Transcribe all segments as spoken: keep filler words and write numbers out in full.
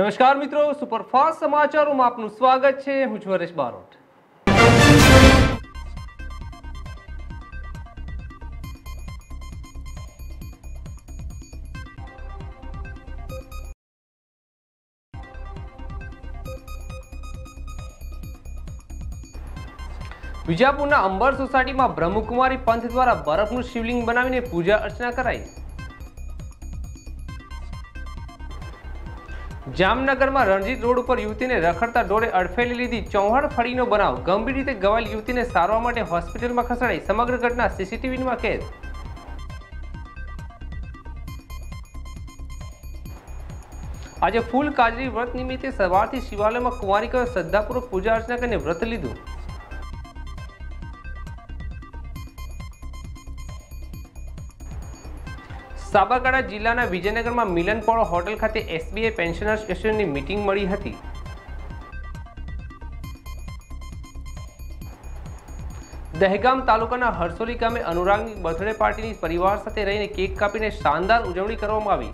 નમસ્કાર મિત્રો, સુપરફાસ્ટ સમાચારોમાં આપનું સ્વાગત છે। હું છું હરેશ બારોટ। विजापुर अंबर सोसायटी में ब्रह्मकुमारी पंथ द्वारा बर्फनु शिवलिंग बनावीने पूजा अर्चना कराई। जामनगर में रणजीत रोड पर युवती ने रखड़ता डोळे अड़फेली लीधी। चौहान फळीनो बनाव। गंभीर रीते घवायेल युवती ने सारवा माटे होस्पिटल में खसेडाई। समग्र घटना सीसीटीवी में कैद। आज फूल काजरी व्रत निमित्ते सवारथी शिवालय में कुंवारिकाओ श्रद्धापूर्वक पूजा अर्चना करीने व्रत लीधुं। साबरकांठा जिला विजयनगर में मिलनपोळो होटल खाते एसबीआई पेन्शनर्स एसोसिएशन की मीटिंग मळी हती। दहेगाम तालुकाना हरसोली गामे अनुरागनी बर्थडे पार्टी परिवार साथे रहीने केक कापीने शानदार उजवणी करवामां आवी।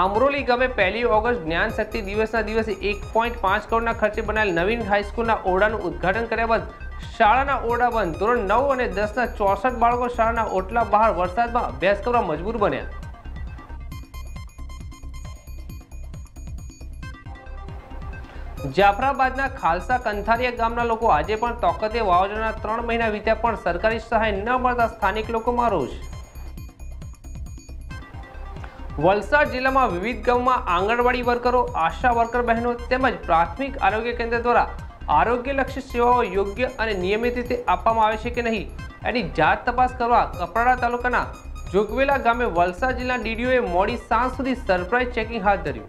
आमरोली गामे पहली ऑगस्ट ज्ञान शक्ति दिवसना दिवसे एक पॉइंट पांच करोड़ खर्चे बनायेल नवीन हाईस्कूलना ओरडानुं उद्घाटन कर्या बाद शाळाना ओरडा बंद। धोरण नौ और दस ना चौसठ बाळको शाळाना ओटला बहार वरसादमां अभ्यास करवा मजबूर बन्या। जाफराबादना खालसा कंथारिया गामना लोको आजे पण तोकते वावाजोडाना त्रण महीना वीत्या पण सरकारी सहाय न मळता स्थानिक लोकोमां रोष। वलसाड जिला में विविध गांव में आंगणवाड़ी वर्करो, आशा वर्कर बहनों तेमज प्राथमिक आरोग्य केन्द्र द्वारा आरोग्यलक्षी सेवाओं योग्य अने नियमित रीते आपवामां आवे छे के नहीं एनी जात तपास करवा कपराड़ा तालुकाना जोगवेला गामे वलसाड जिला डीडीओए मोड़ी सांज सुधी सरप्राइज चेकिंग हाथ धर्यु।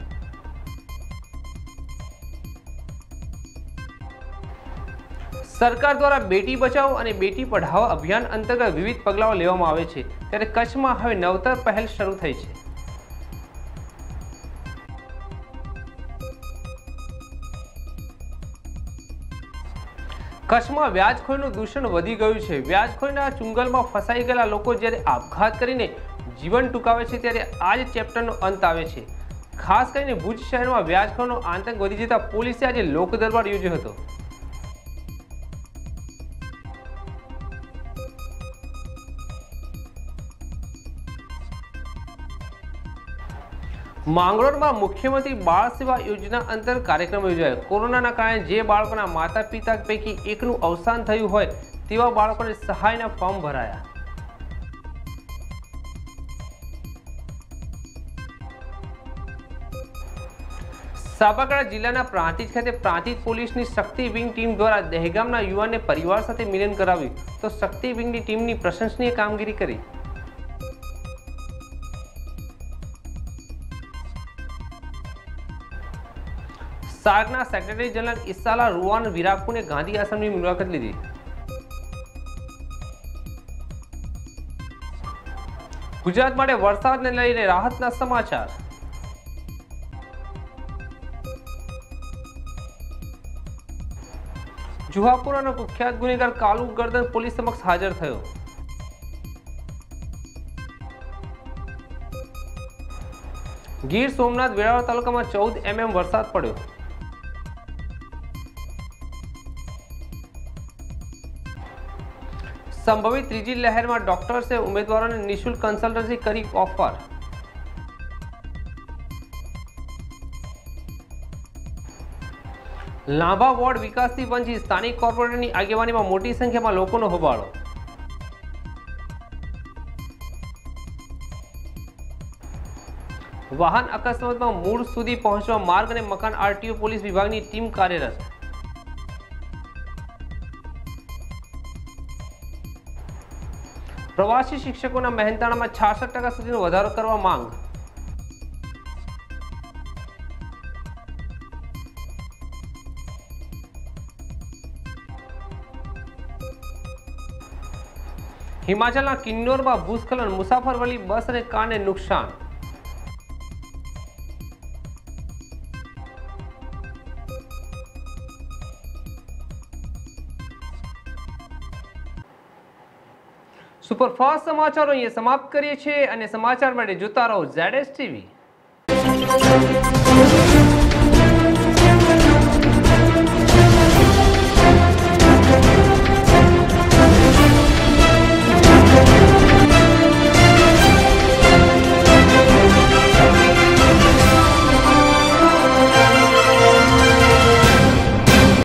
सरकार द्वारा बेटी बचाओ और बेटी पढ़ाओ अभियान अंतर्गत विविध पगलाओ लेवामां आवे छे, त्यारे कच्छ में हवे नवतर पहल शरू थई छे। कच्छ में व्याजखोरीनु दूषण वधी गयुं छे। व्याजखोरीना चुंगलमां फसाई गेला लोको ज्यारे आपघात करीने जीवन टूंकावे छे त्यारे आज चेप्टरनो अंत आवे छे। खास करीने भुज शहरमां व्याजखोरीनो आतंक वधी जता पोलीसे आज लोक दरबार योज्यो हतो। मांगरोळ में मुख्यमंत्री बाळ सेवा योजना अंतर्गत कार्यक्रम योजायो। कोरोना कारण जे बाळकोना माता पिता पैकी एकनुं अवसान थयुं होय तेवा बाळकोने सहायना फॉर्म भराया। साबरकांठा जिला प्रांतिज खाते प्रांतिज पुलिस नी शक्ति विंग टीम द्वारा दहेगामना युवाने परिवार साथे मिलन कराव्युं तो शक्ति विंग नी टीमनी प्रशंसनीय कामगीरी करी। सार्कना सेक्रेटरी जनरल इसाला रुआन विराकू ने गांधी आश्रम की मुलाकात ली थी। गुजरात में वरसाद ने लईने राहतना समाचार। जुहापुरानो कुख्यात गुनेगार कालू गर्दन पुलिस समक्ष हाजर थयो। गीर सोमनाथ वेरावळ तालुका में चौदह एमएम वरसाद पड़ो। संभवित तीजी लहर में डॉक्टर से उम्मीदवारों ने निःशुल्क कंसल्टन्सी करी ऑफर। लांबा वोर्ड विकास थी वंचित स्थानिक कॉर्पोरेटर की आगेवानी में मोटी संख्या में लोगों नो होबाळो। वाहन अकस्मात में मूळ सुधी पहुंचवा मार्ग ने मकान आरटीओ पुलिस विभाग की टीम कार्यरत। प्रवासी शिक्षकों मेहनताणा में छियासठ टका सुधीनो वधारो करवा मांग। हिमाचल किन्नौर में भूस्खलन, मुसाफर वाली बस ने कार ने नुकसान। सुपरफास्ट समाचारों ये समाप्त करिए छे अने समाचार माटे जोता रहो Z S T V।